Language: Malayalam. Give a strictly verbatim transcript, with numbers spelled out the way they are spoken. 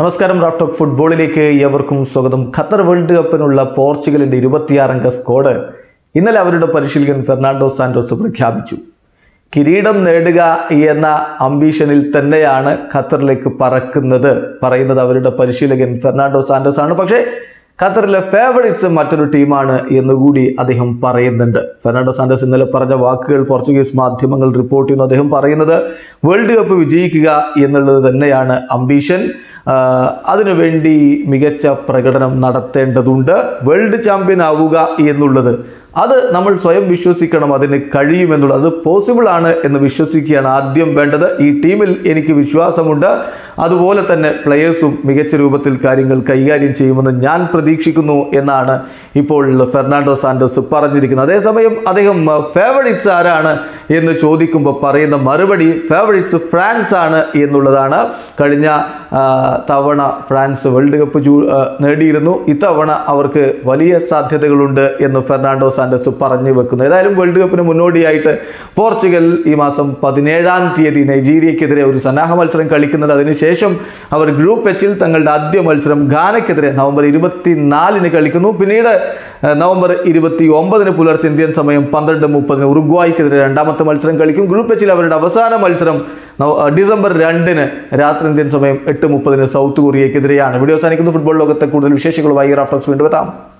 നമസ്കാരം റാഫ് ടോക്ക് ഫുട്ബോളിലേക്ക് ഏവർക്കും സ്വാഗതം. ഖത്തർ വേൾഡ് കപ്പിനുള്ള പോർച്ചുഗലിൻ്റെ ഇരുപത്തിയാറ് അംഗ സ്ക്വാഡ് ഇന്നലെ അവരുടെ പരിശീലകൻ ഫെർണാണ്ടോ സാന്റോസ് പ്രഖ്യാപിച്ചു. കിരീടം നേടുക എന്ന അംബീഷനിൽ തന്നെയാണ് ഖത്തറിലേക്ക് പറക്കുന്നത് പറയുന്നത് അവരുടെ പരിശീലകൻ ഫെർണാണ്ടോ സാന്റോസ് ആണ്. പക്ഷേ ഖത്തറിലെ ഫേവറിറ്റ്സ് മറ്റൊരു ടീമാണ് എന്നുകൂടി അദ്ദേഹം പറയുന്നുണ്ട്. ഫെർണാണ്ടോ സാന്റോസ് ഇന്നലെ പറഞ്ഞ വാക്കുകൾ പോർച്ചുഗീസ് മാധ്യമങ്ങൾ റിപ്പോർട്ട് ചെയ്യുന്നു. അദ്ദേഹം പറയുന്നത് വേൾഡ് കപ്പ് വിജയിക്കുക എന്നുള്ളത് തന്നെയാണ് അംബീഷൻ, അതിനുവേണ്ടി മികച്ച പ്രകടനം നടത്തേണ്ടതുണ്ട്, വേൾഡ് ചാമ്പ്യൻ ആവുക എന്നുള്ളത് അത് നമ്മൾ സ്വയം വിശ്വസിക്കണം, അതിന് കഴിയുമെന്നുള്ളത് പോസിബിളാണ് എന്ന് വിശ്വസിക്കുകയാണ് ആദ്യം വേണ്ടത്. ഈ ടീമിൽ എനിക്ക് വിശ്വാസമുണ്ട്, അതുപോലെ തന്നെ പ്ലെയേഴ്സും മികച്ച രൂപത്തിൽ കാര്യങ്ങൾ കൈകാര്യം ചെയ്യുമെന്ന് ഞാൻ പ്രതീക്ഷിക്കുന്നു എന്നാണ് ഇപ്പോൾ ഫെർണാണ്ടോ സാന്റോസ് പറഞ്ഞിരിക്കുന്നത്. അതേസമയം അദ്ദേഹം ഫേവറിറ്റ്സ് ആരാണ് എന്ന് ചോദിക്കുമ്പോൾ പറയുന്ന മറുപടി ഫേവറിറ്റ്സ് ഫ്രാൻസ് ആണ് എന്നുള്ളതാണ്. കഴിഞ്ഞ തവണ ഫ്രാൻസ് വേൾഡ് കപ്പ് നേടിയിരുന്നു, ഇത്തവണ അവർക്ക് വലിയ സാധ്യതകളുണ്ട് എന്ന് ഫെർണാണ്ടോ സാന്റോസ് പറഞ്ഞു വെക്കുന്നു. ഏതായാലും വേൾഡ് കപ്പിന് മുന്നോടിയായിട്ട് പോർച്ചുഗൽ ഈ മാസം പതിനേഴാം തീയതി നൈജീരിയക്കെതിരെ ഒരു സന്നാഹ മത്സരം കളിക്കുന്നത്, അതിനുശേഷം അവർ ഗ്രൂപ്പ് എച്ചിൽ തങ്ങളുടെ ആദ്യ മത്സരം ഗാനക്കെതിരെ നവംബർ ഇരുപത്തിനാലിന് കളിക്കുന്നു. പിന്നീട് നവംബർ ഇരുപത്തി ഒമ്പതിന് പുലർച്ചെ ഇന്ത്യൻ സമയം പന്ത്രണ്ട് മുപ്പതിന് ഉറുഗ്വായ്ക്കെതിരെ രണ്ടാമത്തെ മത്സരം കളിക്കും. ഗ്രൂപ്പ് എച്ചിൽ അവരുടെ അവസാന മത്സരം ഡിസംബർ രണ്ടിന് രാത്രി ഇന്ത്യൻ സമയം എട്ട് മുപ്പതിന് സൗത്ത് കൊറിയക്കെതിരെയാണ്. വീഡിയോ അവസാനിക്കുന്നു. ഫുട്ബോൾ ലോകത്തെ കൂടുതൽ വിശേഷങ്ങളുമായി റാഫ് ടോക്സ് വീണ്ടും എത്താം.